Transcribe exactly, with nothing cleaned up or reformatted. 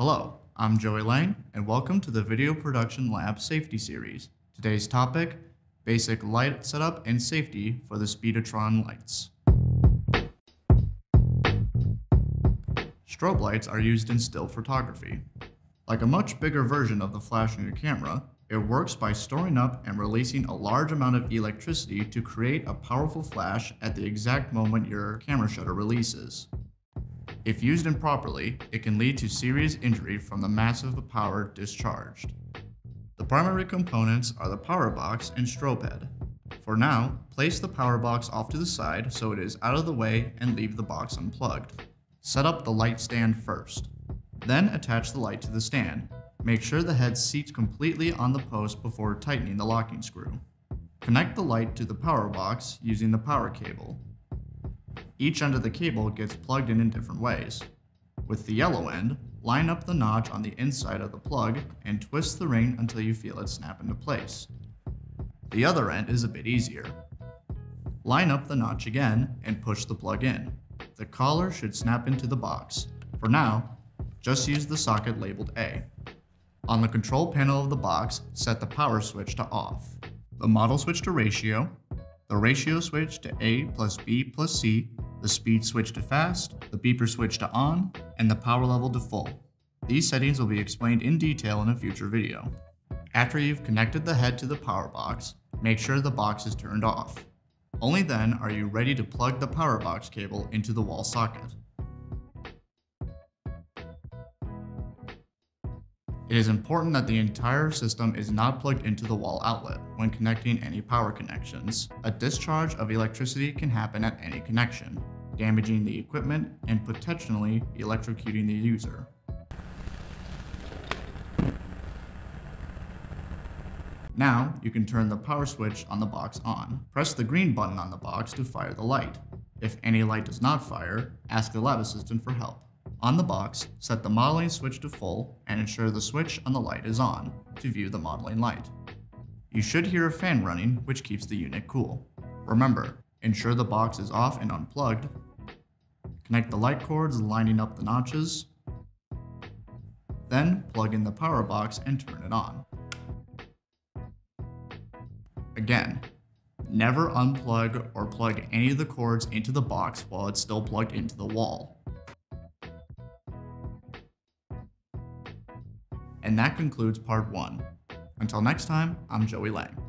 Hello, I'm Joey Lang, and welcome to the Video Production Lab Safety Series. Today's topic, basic light setup and safety for the Speedotron lights. Strobe lights are used in still photography. Like a much bigger version of the flash on your camera, it works by storing up and releasing a large amount of electricity to create a powerful flash at the exact moment your camera shutter releases. If used improperly, it can lead to serious injury from the massive power discharged. The primary components are the power box and strobe head. For now, place the power box off to the side so it is out of the way and leave the box unplugged. Set up the light stand first. Then attach the light to the stand. Make sure the head seats completely on the post before tightening the locking screw. Connect the light to the power box using the power cable. Each end of the cable gets plugged in in different ways. With the yellow end, line up the notch on the inside of the plug and twist the ring until you feel it snap into place. The other end is a bit easier. Line up the notch again and push the plug in. The collar should snap into the box. For now, just use the socket labeled A. On the control panel of the box, set the power switch to off, the model switch to ratio, the ratio switch to A plus B plus C, the speed switch to fast, the beeper switch to on, and the power level to full. These settings will be explained in detail in a future video. After you've connected the head to the power box, make sure the box is turned off. Only then are you ready to plug the power box cable into the wall socket. It is important that the entire system is not plugged into the wall outlet when connecting any power connections. A discharge of electricity can happen at any connection, damaging the equipment and potentially electrocuting the user. Now, you can turn the power switch on the box on. Press the green button on the box to fire the light. If any light does not fire, ask the lab assistant for help. On the box, set the modeling switch to full and ensure the switch on the light is on to view the modeling light. You should hear a fan running, which keeps the unit cool. Remember, ensure the box is off and unplugged. Connect the light cords lining up the notches. Then plug in the power box and turn it on. Again, never unplug or plug any of the cords into the box while it's still plugged into the wall. And that concludes part one. Until next time, I'm Joey Lang.